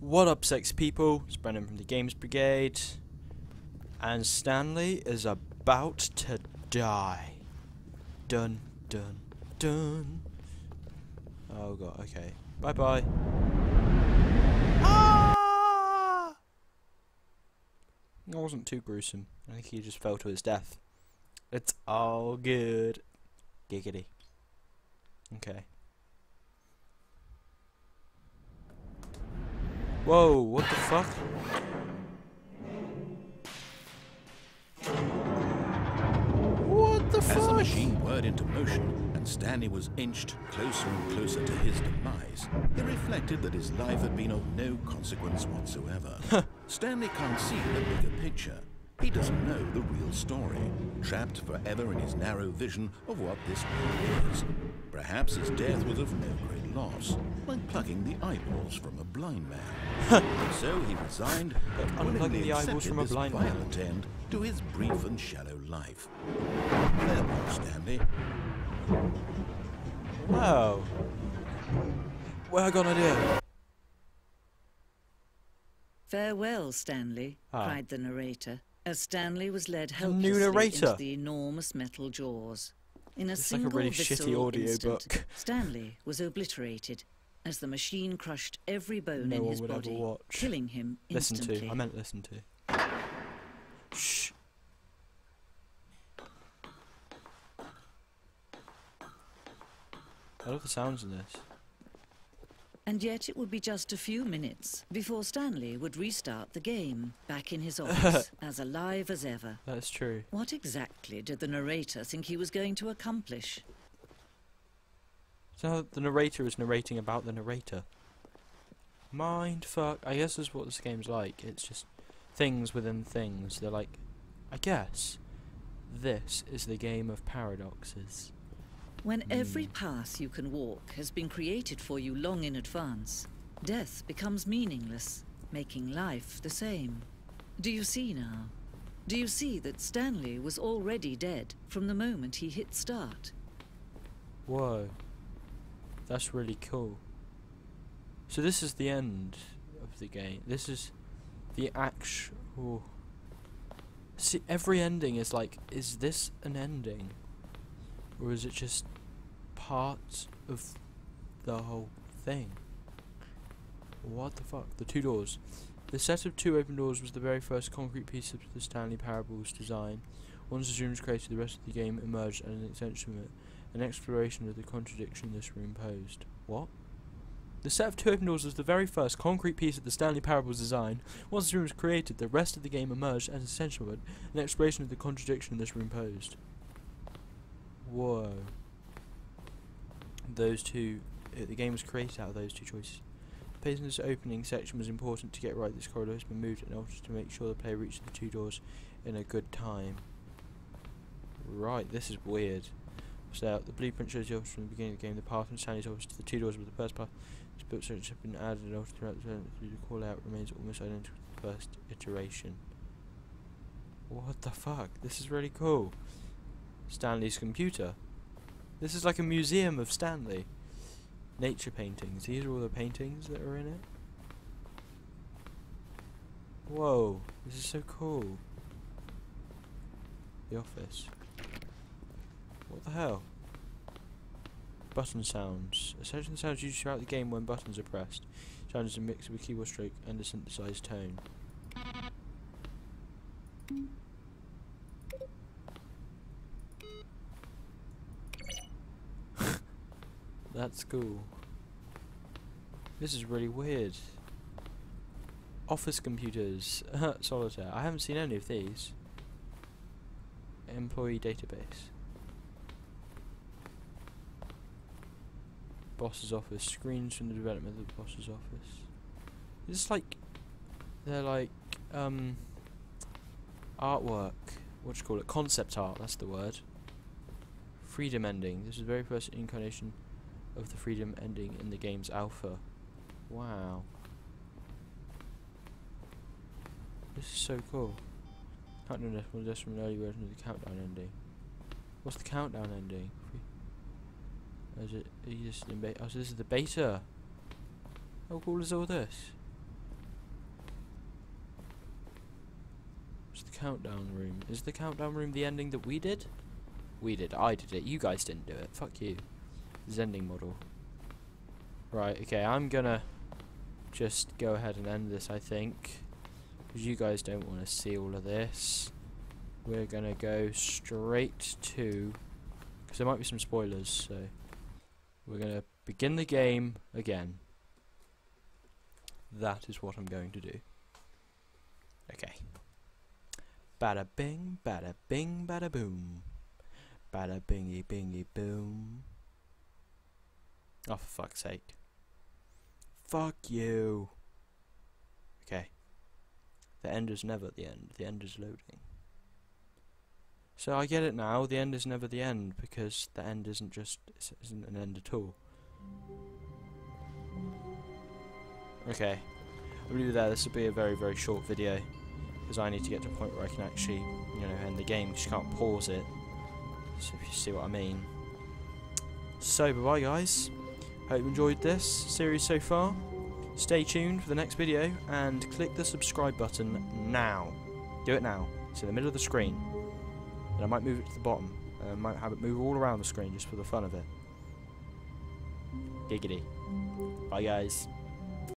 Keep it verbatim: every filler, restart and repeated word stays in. What up, sexy people? It's Brennan from the Games Brigade. And Stanley is about to die. Dun, dun, dun. Oh god, okay. Bye bye. Ah! That wasn't too gruesome. I think he just fell to his death. It's all good. Giggity. Okay. Whoa, what the fuck? What the fuck? As the machine whirred into motion and Stanley was inched closer and closer to his demise, he reflected that his life had been of no consequence whatsoever. Stanley can't see the bigger picture. He doesn't know the real story, trapped forever in his narrow vision of what this world is. Perhaps his death was of no great loss, like plucking the eyeballs from a blind man. So he resigned, but willingly accepted this violent end to his brief and shallow life. Farewell, Stanley. Wow. Well, I got an idea. Farewell, Stanley, ah. cried the narrator, as Stanley was led helplessly into the enormous metal jaws. In a it's single like a really shitty audio instant, book. Stanley was obliterated as the machine crushed every bone no in his body, killing him instantly. Listen to. I meant listen to. Shh. I love the sounds in this. And yet it would be just a few minutes before Stanley would restart the game, back in his office, as alive as ever. That's true. What exactly did the narrator think he was going to accomplish? So the narrator is narrating about the narrator. Mindfuck. I guess that's what this game's like. It's just things within things. They're like, I guess, this is the game of paradoxes. When every path you can walk has been created for you long in advance, death becomes meaningless, making life the same. Do you see now? Do you see that Stanley was already dead from the moment he hit start? Whoa. That's really cool. So this is the end of the game. This is the actual... See, every ending is like, is this an ending? Or is it just parts of the whole thing? What the fuck? The two doors. The set of two open doors was the very first concrete piece of the Stanley Parable's design. Once this room was created, the rest of the game emerged as an extension of it, an exploration of the contradiction this room posed. What? The set of two open doors was the very first concrete piece of the Stanley Parable's design. Once this room was created, the rest of the game emerged as an extension of it, an exploration of the contradiction this room posed. Whoa. Those two... Uh, the game was created out of those two choices. The pacing of this opening section was important to get right. This corridor has been moved and altered to make sure the player reaches the two doors in a good time. Right, this is weird. So, the blueprint shows the office from the beginning of the game. The path from Stanley's office to the two doors with the first path. This book search has been added and altered throughout the zone. The call out remains almost identical to the first iteration. What the fuck? This is really cool. Stanley's computer. This is like a museum of Stanley. Nature paintings. These are all the paintings that are in it. Whoa, this is so cool. The office. What the hell? Button sounds. Essentially the sounds used throughout the game when buttons are pressed. Sound is a mix of a keyboard stroke and a synthesized tone. That's cool. This is really weird. Office computers. Solitaire. I haven't seen any of these. Employee database. Boss's office. Screens from the development of the boss's office. This is like... They're like... Um, artwork. What do you call it? Concept art. That's the word. Freedom ending. This is the very first incarnation of the freedom ending in the game's alpha. Wow. This is so cool. Countdown death will just from an early version of the countdown ending. What's the countdown ending? Is it, is this in beta? Oh, so this is the beta. How cool is all this? countdown room. Is the countdown room the ending that we did? We did. I did it. You guys didn't do it. Fuck you. Ending model. Right, okay, I'm gonna just go ahead and end this, I think. Because you guys don't want to see all of this. We're gonna go straight to... because there might be some spoilers, so... we're gonna begin the game again. That is what I'm going to do. Okay. Bada bing, bada bing, bada boom. Bada bingy bingy boom. Oh, for fuck's sake. Fuck you. Okay. The end is never the end. The end is loading. So I get it now. The end is never the end, because the end isn't just... isn't an end at all. Okay. I'll leave it there. This will be a very, very short video, because I need to get to a point where I can actually, you know, end the game. Because you can't pause it. So if you see what I mean. So, bye-bye, guys. Hope you enjoyed this series so far. Stay tuned for the next video and click the subscribe button now. Do it now. It's in the middle of the screen. And I might move it to the bottom. I might have it move all around the screen just for the fun of it. Giggity. Bye, guys.